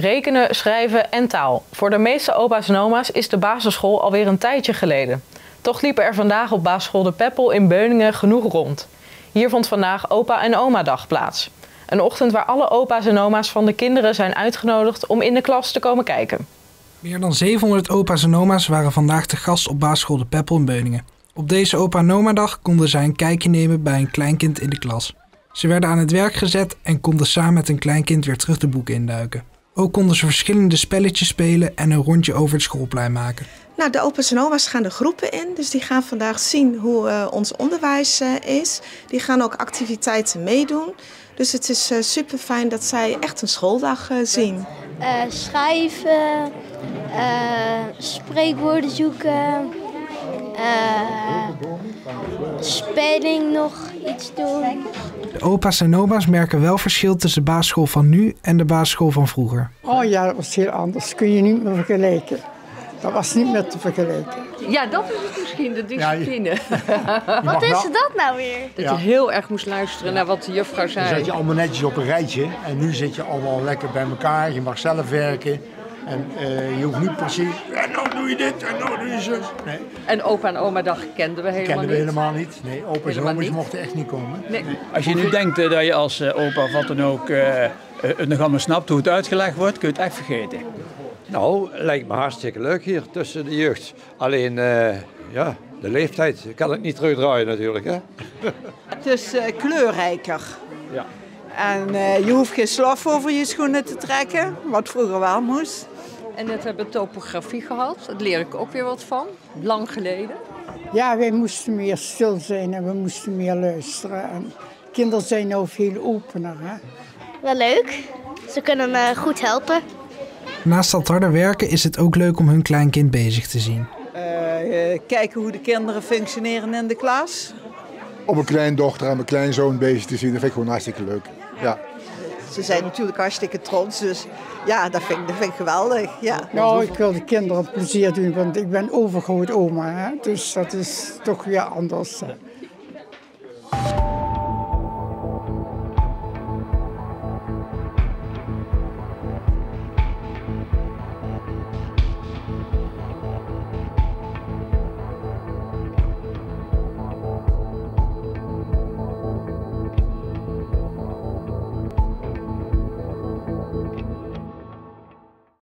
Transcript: Rekenen, schrijven en taal. Voor de meeste opa's en oma's is de basisschool alweer een tijdje geleden. Toch liepen er vandaag op Basisschool de Peppel in Beuningen genoeg rond. Hier vond vandaag Opa en Oma Dag plaats. Een ochtend waar alle opa's en oma's van de kinderen zijn uitgenodigd om in de klas te komen kijken. Meer dan 700 opa's en oma's waren vandaag te gast op Basisschool de Peppel in Beuningen. Op deze Opa en Oma Dag konden zij een kijkje nemen bij een kleinkind in de klas. Ze werden aan het werk gezet en konden samen met een kleinkind weer terug de boeken induiken. Ook konden ze verschillende spelletjes spelen en een rondje over het schoolplein maken. Nou, de opa's en oma's gaan de groepen in, dus die gaan vandaag zien hoe ons onderwijs is. Die gaan ook activiteiten meedoen. Dus het is super fijn dat zij echt een schooldag zien. Schrijven, spreekwoorden zoeken, spelling nog iets doen. De opa's en oma's merken wel verschil tussen de basisschool van nu en de basisschool van vroeger. Oh ja, dat was heel anders. Dat kun je niet meer vergelijken. Dat was niet meer te vergelijken. Ja, dat is het misschien, de discipline. Ja, wat is dat nou weer? Dat je heel erg moest luisteren naar wat de juffrouw zei. Dan zat je allemaal netjes op een rijtje en nu zit je allemaal lekker bij elkaar. Je mag zelf werken. En je hoeft niet precies, en nou doe je dit, en nou doe je zo. Nee. En opa en oma dag kenden we helemaal niet. Nee, opa's en oma's mochten echt niet komen. Nee. Nee. Als je nu denkt dat je als opa of wat dan ook nog allemaal snapt hoe het uitgelegd wordt, kun je het echt vergeten. Nou, lijkt me hartstikke leuk hier tussen de jeugd. Alleen, ja, de leeftijd kan ik niet terugdraaien natuurlijk. Hè? Het is kleurrijker. Ja. En je hoeft geen slof over je schoenen te trekken, wat vroeger wel moest. En net hebben we topografie gehad, daar leer ik ook weer wat van, lang geleden. Ja, wij moesten meer stil zijn en we moesten meer luisteren. En kinderen zijn nou veel opener. Hè? Wel leuk, ze kunnen goed helpen. Naast dat harde werken is het ook leuk om hun kleinkind bezig te zien. Kijken hoe de kinderen functioneren in de klas. Om mijn kleindochter en mijn kleinzoon bezig te zien, dat vind ik gewoon hartstikke leuk. Ja. Ze zijn natuurlijk hartstikke trots, dus ja, dat vind ik geweldig. Ja. Nou, ik wil de kinderen plezier doen, want ik ben overgrootoma, dus dat is toch weer anders.